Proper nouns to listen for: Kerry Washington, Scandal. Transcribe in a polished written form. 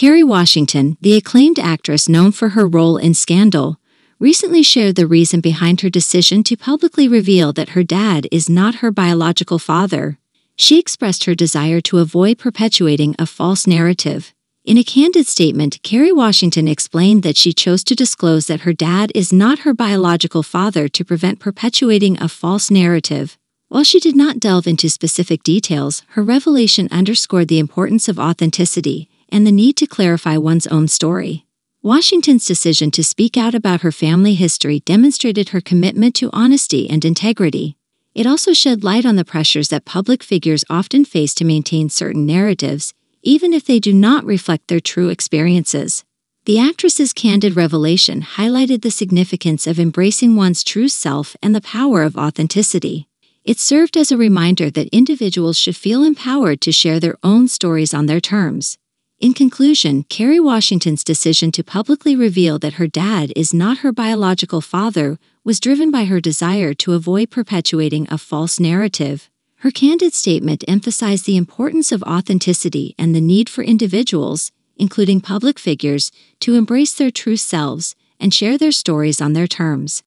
Kerry Washington, the acclaimed actress known for her role in Scandal, recently shared the reason behind her decision to publicly reveal that her dad is not her biological father. She expressed her desire to avoid perpetuating a false narrative. In a candid statement, Kerry Washington explained that she chose to disclose that her dad is not her biological father to prevent perpetuating a false narrative. While she did not delve into specific details, her revelation underscored the importance of authenticity and the need to clarify one's own story. Washington's decision to speak out about her family history demonstrated her commitment to honesty and integrity. It also shed light on the pressures that public figures often face to maintain certain narratives, even if they do not reflect their true experiences. The actress's candid revelation highlighted the significance of embracing one's true self and the power of authenticity. It served as a reminder that individuals should feel empowered to share their own stories on their terms. In conclusion, Kerry Washington's decision to publicly reveal that her dad is not her biological father was driven by her desire to avoid perpetuating a false narrative. Her candid statement emphasized the importance of authenticity and the need for individuals, including public figures, to embrace their true selves and share their stories on their terms.